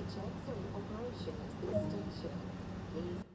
Checks are in operation at this station. Please.